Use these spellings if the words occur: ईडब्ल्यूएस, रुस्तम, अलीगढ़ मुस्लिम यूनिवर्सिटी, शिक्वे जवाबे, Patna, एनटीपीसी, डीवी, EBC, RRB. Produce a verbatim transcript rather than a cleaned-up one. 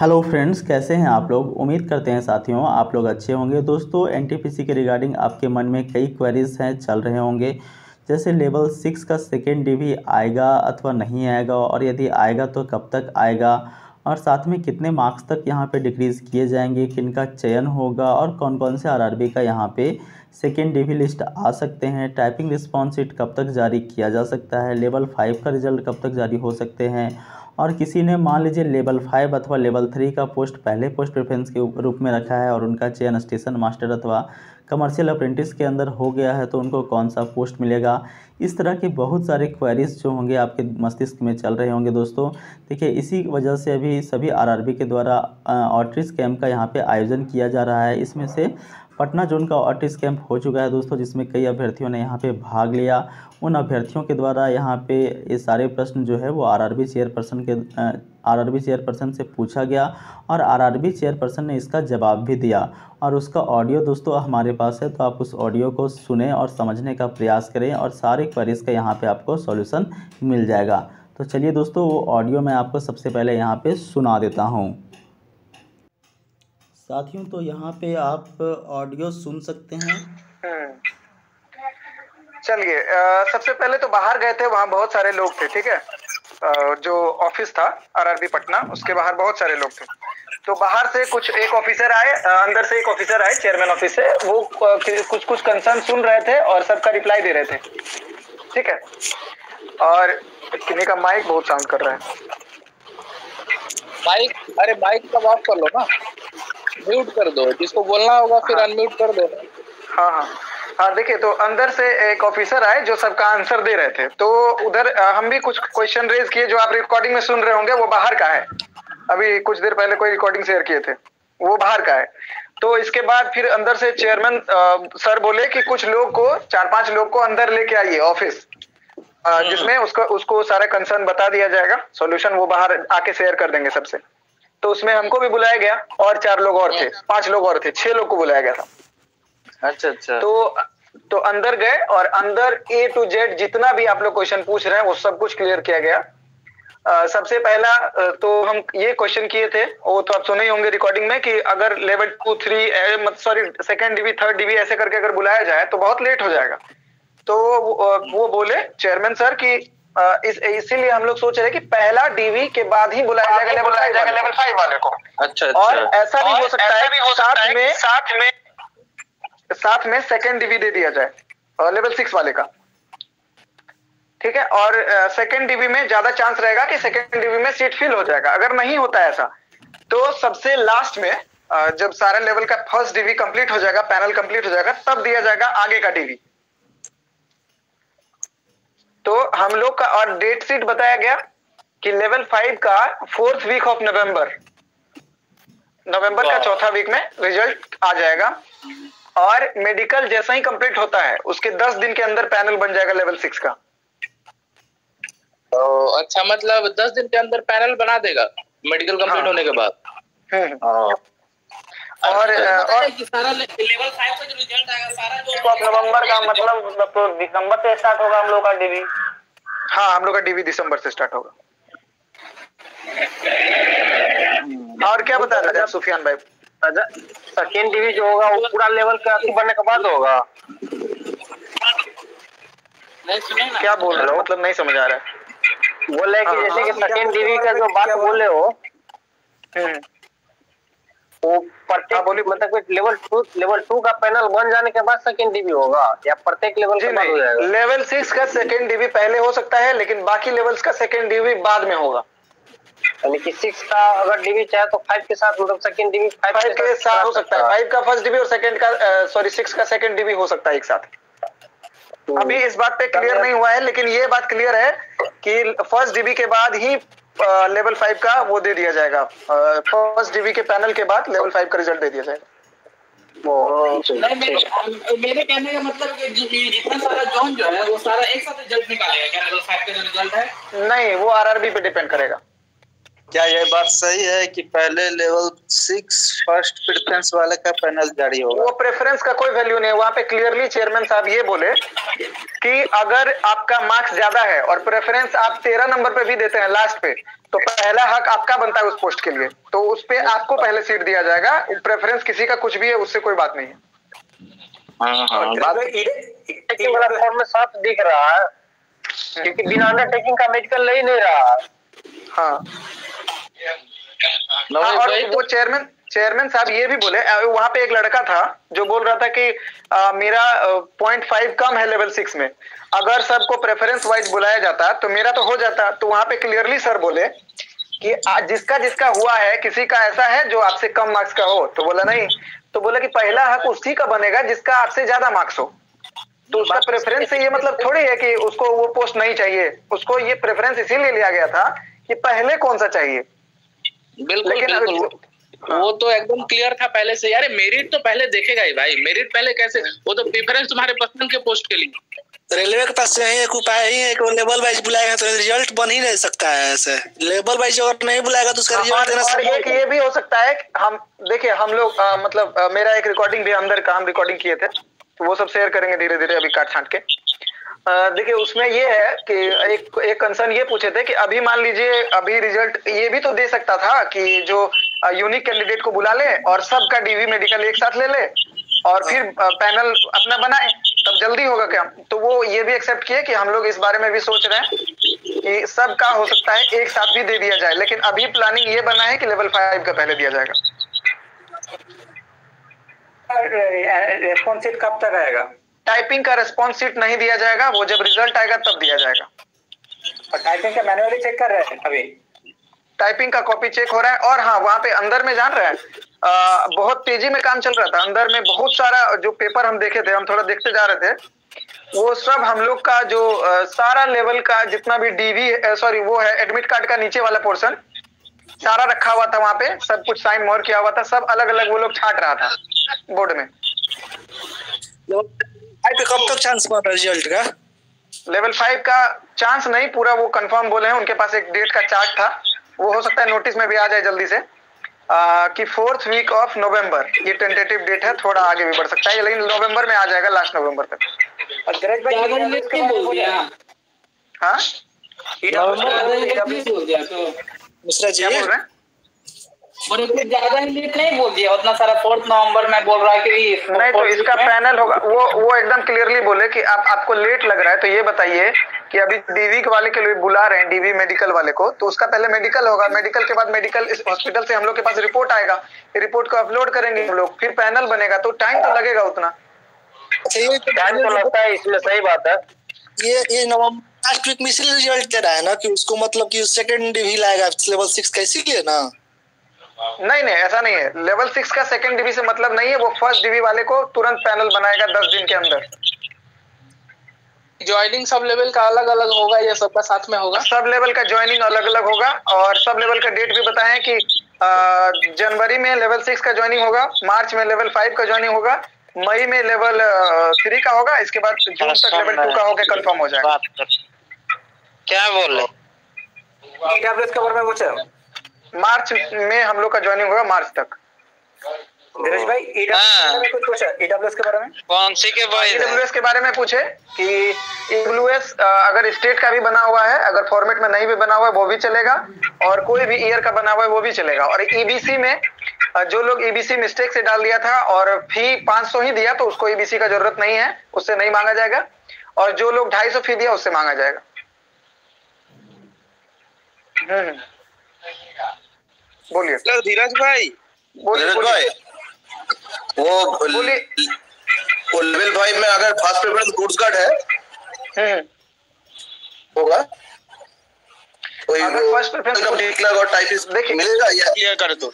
Hello friends, कैसे हैं आप लोग। उम्मीद करते हैं साथियों आप लोग अच्छे होंगे। दोस्तों, एनटीपीसी के रिगार्डिंग आपके मन में कई क्वेरीज हैं, चल रहे होंगे, जैसे लेवल सिक्स का सेकेंड डी भी आएगा अथवा नहीं आएगा, और यदि आएगा तो कब तक आएगा, और साथ में कितने मार्क्स तक यहाँ पे डिक्रीज़ किए जाएंगे, किन का चयन होगा, और कौन कौन से आरआरबी का यहाँ पे सेकेंड डी भी लिस्ट आ सकते हैं, टाइपिंग रिस्पॉन्स शीट कब तक जारी किया जा सकता है, लेवल फाइव का रिजल्ट कब तक जारी हो सकते हैं, और किसी ने मान लीजिए लेवल फाइव अथवा लेवल थ्री का पोस्ट पहले पोस्ट प्रेफरेंस के रूप में रखा है और उनका चयन स्टेशन मास्टर अथवा कमर्शियल अप्रेंटिस के अंदर हो गया है तो उनको कौन सा पोस्ट मिलेगा। इस तरह के बहुत सारे क्वेरीज जो होंगे आपके मस्तिष्क में चल रहे होंगे। दोस्तों देखिए, इसी वजह से अभी सभी आरआरबी के द्वारा आउटरीच कैंप का यहाँ पे आयोजन किया जा रहा है। इसमें से पटना जोन का आउटरीच कैंप हो चुका है दोस्तों, जिसमें कई अभ्यर्थियों ने यहाँ पे भाग लिया। उन अभ्यर्थियों के द्वारा यहाँ पे ये सारे प्रश्न जो है वो आरआरबी चेयरपर्सन के आरआरबी चेयरपर्सन से पूछा गया और आरआरबी चेयरपर्सन ने इसका जवाब भी दिया, और उसका ऑडियो दोस्तों हमारे पास है, तो आप उस ऑडियो को सुने और समझने का प्रयास करें और सारे क्वेरीज का यहाँ पर आपको सॉल्यूशन मिल जाएगा। तो चलिए दोस्तों, वो ऑडियो मैं आपको सबसे पहले यहाँ पर सुना देता हूँ। साथियों, तो यहाँ पे आप ऑडियो सुन सकते हैं। चलिए, सबसे पहले तो बाहर गए थे, वहाँ बहुत सारे लोग थे, ठीक है। आ, जो ऑफिस था आरआरबी पटना, उसके बाहर बहुत सारे लोग थे, तो बाहर से कुछ एक ऑफिसर आए, अंदर से एक ऑफिसर आए चेयरमैन ऑफिस से। वो कुछ कुछ कंसर्न सुन रहे थे और सबका रिप्लाई दे रहे थे, ठीक है। और किन्हीं का माइक बहुत साउंड कर रहा है। माइक, अरे माइक का ऑफ कर लो ना, म्यूट कर दो, जिसको बोलना होगा फिर अनम्यूट कर दो। हाँ हाँ हाँ, देखिए, तो अंदर से एक ऑफिसर आए जो सबका आंसर दे रहे थे, तो उधर हम भी कुछ क्वेश्चन रेज किए। जो आप रिकॉर्डिंग में सुन रहे होंगे वो बाहर का है, अभी कुछ देर पहले कोई रिकॉर्डिंग शेयर किए थे, वो बाहर का है। तो इसके बाद फिर अंदर से चेयरमैन सर बोले कि कुछ लोग को, चार पांच लोग को अंदर लेके आइए ऑफिस, जिसमें उसको उसको सारा कंसर्न बता दिया जाएगा, सॉल्यूशन वो बाहर आके शेयर कर देंगे सबसे। तो उसमें हमको भी बुलाया गया और चार लोग और थे, पांच लोग और थे, छह लोग को बुलाया गया था। अच्छा अच्छा। तो तो अंदर गए और अंदर ए टू जेड जितना भी आप लोग क्वेश्चन पूछ रहे हैं वो सब कुछ क्लियर किया गया। आ, सबसे पहला आ, तो हम ये क्वेश्चन किए थे, वो तो आप सुने ही होंगे रिकॉर्डिंग में, कि अगर लेवल टू थ्री मत sorry second डीवी third डीवी ऐसे करके अगर बुलाया जाए तो बहुत लेट हो जाएगा। तो वो, वो बोले चेयरमैन सर की इस इसीलिए हम लोग सोच रहे हैं कि पहला डीवी के बाद ही बुलाया जाएगा बुलाया जाएगा लेवल फाइव वाले को। अच्छा, अच्छा। और ऐसा भी हो सकता है साथ में साथ में साथ में सेकंड डीवी दे दिया जाए और लेवल सिक्स वाले का, ठीक है। और सेकंड डीवी में ज्यादा चांस रहेगा कि सेकंड डीवी में सीट फिल हो जाएगा। अगर नहीं होता ऐसा तो सबसे लास्ट में जब सारा लेवल का फर्स्ट डीवी कंप्लीट हो जाएगा, पैनल कंप्लीट हो जाएगा, तब दिया जाएगा आगे का डीवी। तो हम लोग का और डेट शीट बताया गया कि लेवल फाइव का फोर्थ वीक ऑफ नवंबर नवंबर का चौथा वीक में रिजल्ट आ जाएगा, और मेडिकल जैसा ही कंप्लीट होता है उसके दस दिन के अंदर पैनल बन जाएगा लेवल सिक्स का। तो अच्छा, मतलब दस दिन के अंदर पैनल बना देगा मेडिकल कंप्लीट हाँ। होने के बाद। हाँ। और और सारा लेवल फाइव का जो रिजल्ट आएगा सारा जो नवंबर का, मतलब तो दिसंबर से स्टार्ट होगा हम लोग का डीवी। हाँ, हम लोग का डीवी दिसंबर से स्टार्ट होगा। और क्या बता रहे थे सुफियान भाई? अच्छा, सेकेंड डीवी जो होगा वो पूरा लेवल का बनने के बाद होगा। क्या बोल रहे हो, मतलब नहीं समझ आ रहा है। बोले कि जैसे कि सेकेंड डीवी का जो बात बोले हो वो प्रत्येक बोली, मतलब लेवल टू लेवल टू का पैनल बन जाने के बाद सेकेंड डीवी होगा या प्रत्येक लेवल के बाद हो जाएगा? लेवल सिक्स का सेकेंड डीवी पहले हो सकता है, लेकिन बाकी लेवल्स का सेकेंड डीवी बाद में होगा। यानी कि सिक्स का अगर डीवी चाहे तो फाइव के साथ, मतलब सेकेंड डीवी फाइव के साथ हो सकता है। फाइव का फर्स्ट डीवी और सेकेंड का सॉरी सिक्स का सेकेंड डीवी हो सकता है एक साथ। अभी इस बात पे क्लियर नहीं हुआ है, लेकिन ये बात क्लियर है कि फर्स्ट डीवी के बाद ही लेवल फाइव का वो दे दिया जाएगा। फर्स्ट डीवी के पैनल के बाद लेवल फाइव का रिजल्ट दे दिया जाएगा। नहीं, मेरे मेरे कहने का मतलब कि जितना सारा जोन जो है वो सारा एक साथ रिजल्ट निकालेगा क्या लेवल फाइव का जो रिजल्ट है? नहीं, वो आरआरबी पे डिपेंड करेगा। क्या यह बात सही है कि पहले लेवल सिक्स फर्स्ट प्रेफरेंस वाले का पैनल जारी होगा? वो प्रेफरेंस का कोई वैल्यू नहीं है वहाँ पे। क्लियरली चेयरमैन साहब ये बोले कि अगर आपका मार्क्स ज्यादा है और प्रेफरेंस आप तेरह नंबर पे भी देते हैं लास्ट पे, तो पहला हक आपका बनता है उस पोस्ट के लिए, तो उस पे आपको पहले सीट दिया जाएगा। प्रेफरेंस किसी का कुछ भी है, उससे कोई बात नहीं है। फॉर्म में साफ दिख रहा है क्योंकि बिना अंडरटेकिंग का मेडिकल ले ही नहीं रहा। हाँ, हाँ और वो चेयरमैन चेयरमैन साहब ये भी बोले, वहां पे एक लड़का था जो बोल रहा था कि आ, मेरा पॉइंट फाइव कम है लेवल सिक्स में, अगर सबको प्रेफरेंस वाइज बुलाया जाता तो मेरा तो हो जाता। तो वहां पे क्लियरली सर बोले कि आ, जिसका जिसका हुआ है, किसी का ऐसा है जो आपसे कम मार्क्स का हो तो बोला नहीं, तो बोला कि पहला हक उसी का बनेगा जिसका आपसे ज्यादा मार्क्स हो। तो उसका प्रेफरेंस से ये मतलब थोड़ी है कि उसको वो पोस्ट नहीं चाहिए, उसको ये प्रेफरेंस इसीलिए लिया गया था कि पहले कौन सा चाहिए। बिल्कुल, लेकिन बिल्कुल। हाँ। वो तो एकदम क्लियर था पहले से। यार मेरिट तो पहले देखेगा ही भाई, मेरिट पहले कैसे? वो तो प्रेफरेंस तुम्हारे पसंद के पोस्ट के लिए। रेलवे के पास यही एक उपाय है कि वो लेवल वाइज बुलाएगा तो रिजल्ट बन ही नहीं सकता है ऐसे। लेवल वाइज अगर नहीं बुलाएगा तो उसका रिजल्ट देना संभव है। ये भी हो सकता है, हम देखिए हम लोग मतलब आ, मेरा एक रिकॉर्डिंग भी अंदर काम रिकॉर्डिंग किए थे, तो वो सब शेयर करेंगे धीरे धीरे अभी काट छांट के। देखिए उसमें ये है कि एक एक कंसर्न ये पूछे थे कि अभी मान लीजिए अभी रिजल्ट ये भी तो दे सकता था कि जो यूनिक कैंडिडेट को बुला ले और सबका डीवी मेडिकल एक साथ ले ले और फिर पैनल अपना बनाए, तब जल्दी होगा क्या? तो वो ये भी एक्सेप्ट किए कि हम लोग इस बारे में भी सोच रहे हैं कि सबका हो सकता है एक साथ भी दे दिया जाए, लेकिन अभी प्लानिंग ये बना है कि लेवल फाइव का पहले दिया जाएगा। रेस्पॉन्स शीट कब तक आएगा? टाइपिंग का रेस्पॉन्स शीट नहीं दिया जाएगा, वो जब रिजल्ट आएगा तब दिया जाएगा। और टाइपिंग का मैनुअली चेक कर रहे हैं अभी, टाइपिंग का कॉपी चेक हो रहा है। और हाँ वहाँ पे अंदर में जान रहे हैं आ, बहुत तेजी में काम चल रहा था अंदर में। बहुत सारा जो पेपर हम देखे थे, हम थोड़ा देखते जा रहे थे, वो सब हम लोग का जो आ, सारा लेवल का जितना भी डीवी सॉरी वो है एडमिट कार्ड का नीचे वाला पोर्शन सारा रखा हुआ था वहाँ पे, सब कुछ साइन मोहर किया हुआ था, सब अलग अलग वो लोग छांट रहा था बोर्ड में। कब तक चांस पड़ा रिजल्ट का? लेवल फाइव का चांस नहीं पूरा वो कंफर्म बोले हैं, उनके पास एक डेट का चार्ट था, वो हो सकता है नोटिस में भी आ जाए जल्दी से आ, कि फोर्थ वीक ऑफ नवंबर ये टेंटेटिव डेट है, थोड़ा आगे भी बढ़ सकता है, लेकिन नवंबर में आ जाएगा, लास्ट नवंबर तक। नहीं तो इसका पैनल होगा, वो वो एकदम क्लियरली बोले कि आप आपको लेट लग रहा है तो ये बताइए कि अभी डीवी के वाले के लिए बुला रहे हैं, डीवी मेडिकल वाले को, तो उसका पहले मेडिकल होगा, मेडिकल के बाद मेडिकल इस हॉस्पिटल से हम लोग के पास रिपोर्ट आएगा, रिपोर्ट को अपलोड करेंगे हम लोग, फिर पैनल बनेगा, तो टाइम तो लगेगा उतना। टाइम तो लगता है इसमें, सही बात है। ये ये नवंबर लास्ट वीक में इसलिए रिजल्ट दे रहा है ना कि उसको मतलब कि सेकंड डीवी लाएगा लेवल सिक्स का, इसीलिए ना? नहीं नहीं ऐसा नहीं है, लेवल सिक्स का सेकंड डीवी से मतलब नहीं है, वो फर्स्ट डीवी वाले को तुरंत पैनल बनाएगा दस दिन के अंदर। ज्वाइनिंग सब लेवल का अलग अलग होगा या सबका साथ में होगा? सब लेवल का ज्वाइनिंग अलग अलग होगा और सब लेवल का डेट भी बताएं कि जनवरी में लेवल सिक्स का ज्वाइनिंग होगा, मार्च में लेवल फाइव का ज्वाइनिंग होगा, मई में लेवल थ्री का होगा, इसके बाद जून तक लेवल टू का होकर कंफर्म हो जाएगा। क्या बोल रहे ईडब्ल्यूएस के बारे में पूछे? मार्च में हम लोग का ज्वाइनिंग होगा, मार्च तक। धीरज भाई ईडब्ल्यूएस कुछ पूछा? ईडब्ल्यूएस के बारे में कौन सी के भाई ईडब्ल्यूएस के बारे में पूछे कि ईडब्ल्यूएस अगर स्टेट का भी बना हुआ है, अगर फॉर्मेट में नहीं भी बना हुआ है वो भी चलेगा, और कोई भी ईयर का बना हुआ है वो भी चलेगा। और ईबीसी में जो लोग ईबीसी मिस्टेक से डाल दिया था और फी पांच सौ ही दिया, तो उसको ईबीसी का जरूरत नहीं है, उससे नहीं मांगा जाएगा। और जो लोग ढाई सौ फी दिया उससे मांगा जाएगा। हम्म बोलिए धीरज भाई। धीरज भाई वो वो लेवल फाइव में अगर फर्स्ट प्रेफरेंस गुड्स कार्ड है होगा, कोई अगर फर्स्ट प्रेफरेंस का डिक्लेयर और टाइपिस्ट देखिए मिलेगा या क्लियर कर दो।